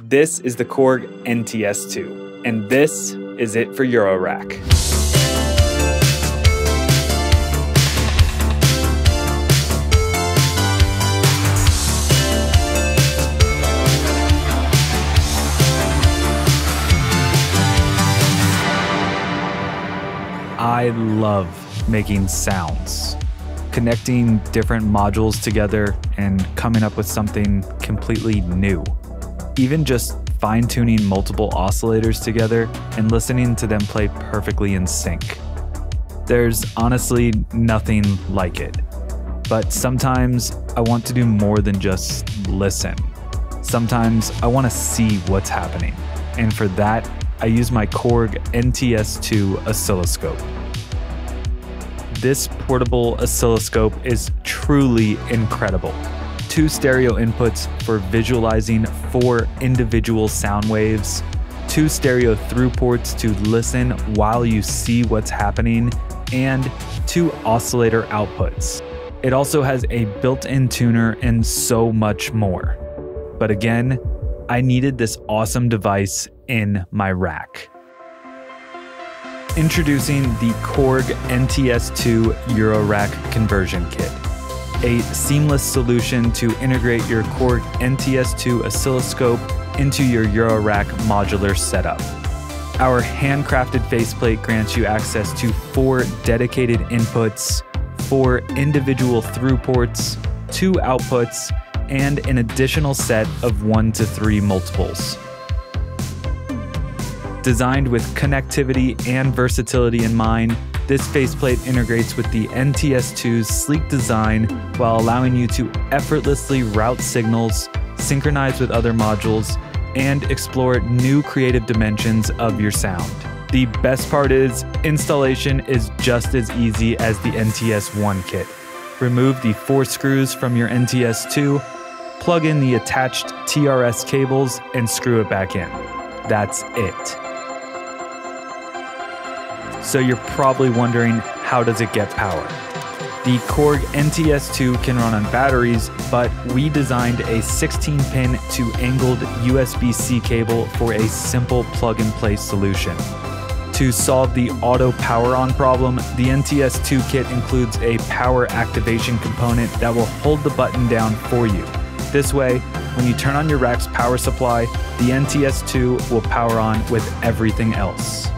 This is the Korg NTS-2, and this is it for Eurorack. I love making sounds, connecting different modules together and coming up with something completely new. Even just fine-tuning multiple oscillators together and listening to them play perfectly in sync. There's honestly nothing like it. But sometimes I want to do more than just listen. Sometimes I want to see what's happening, and for that, I use my Korg NTS2 oscilloscope. This portable oscilloscope is truly incredible. 2 stereo inputs for visualizing 4 individual sound waves, 2 stereo through ports to listen while you see what's happening, and 2 oscillator outputs. It also has a built-in tuner and so much more. But again, I needed this awesome device in my rack. Introducing the Korg NTS2 Eurorack Conversion Kit, a seamless solution to integrate your Korg NTS2 oscilloscope into your Eurorack modular setup. Our handcrafted faceplate grants you access to 4 dedicated inputs, 4 individual through ports, 2 outputs, and an additional set of 1 to 3 multiples. Designed with connectivity and versatility in mind, this faceplate integrates with the NTS2's sleek design while allowing you to effortlessly route signals, synchronize with other modules, and explore new creative dimensions of your sound. The best part is, installation is just as easy as the NTS1 kit. Remove the 4 screws from your NTS2, plug in the attached TRS cables, and screw it back in. That's it. So you're probably wondering, how does it get power? The Korg NTS2 can run on batteries, but we designed a 16-pin to angled USB-C cable for a simple plug-and-play solution. To solve the auto power-on problem, the NTS2 kit includes a power activation component that will hold the button down for you. This way, when you turn on your rack's power supply, the NTS2 will power on with everything else.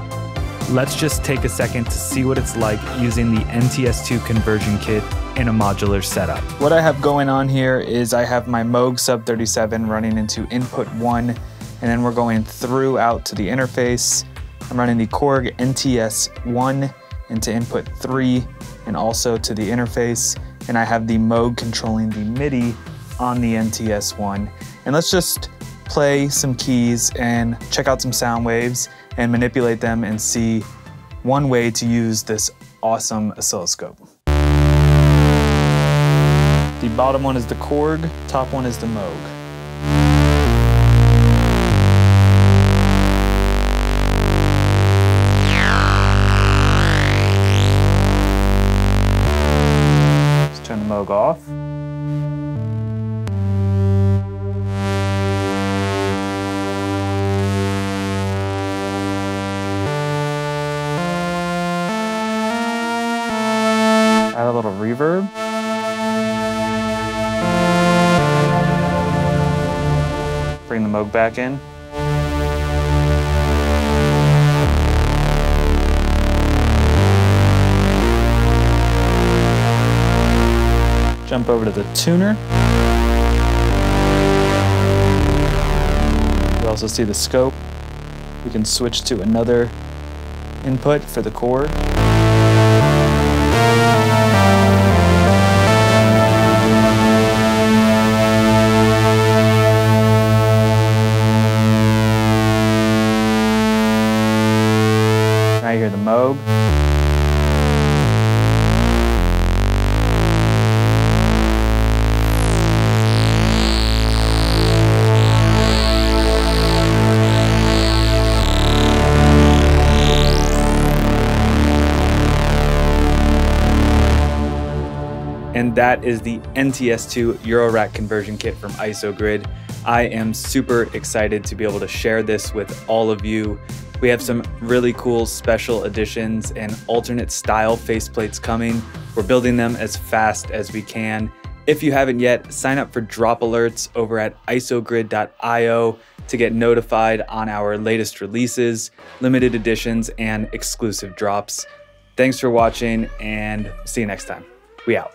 Let's just take a second to see what it's like using the NTS2 conversion kit in a modular setup. What I have going on here is I have my Moog Sub 37 running into input 1, and then we're going through out to the interface. I'm running the Korg NTS1 into input 3 and also to the interface. And I have the Moog controlling the MIDI on the NTS1. And let's just play some keys and check out some sound waves and manipulate them and see one way to use this awesome oscilloscope. The bottom one is the Korg, top one is the Moog. Let's turn the Moog off. Add a little reverb. Bring the Moog back in. Jump over to the tuner. You also see the scope. We can switch to another input for the Korg. I hear the Moog. And that is the NTS2 Eurorack Conversion Kit from Isogrid. I am super excited to be able to share this with all of you. We have some really cool special editions and alternate style faceplates coming. We're building them as fast as we can. If you haven't yet, sign up for drop alerts over at isogrid.io to get notified on our latest releases, limited editions, and exclusive drops. Thanks for watching, and see you next time. We out.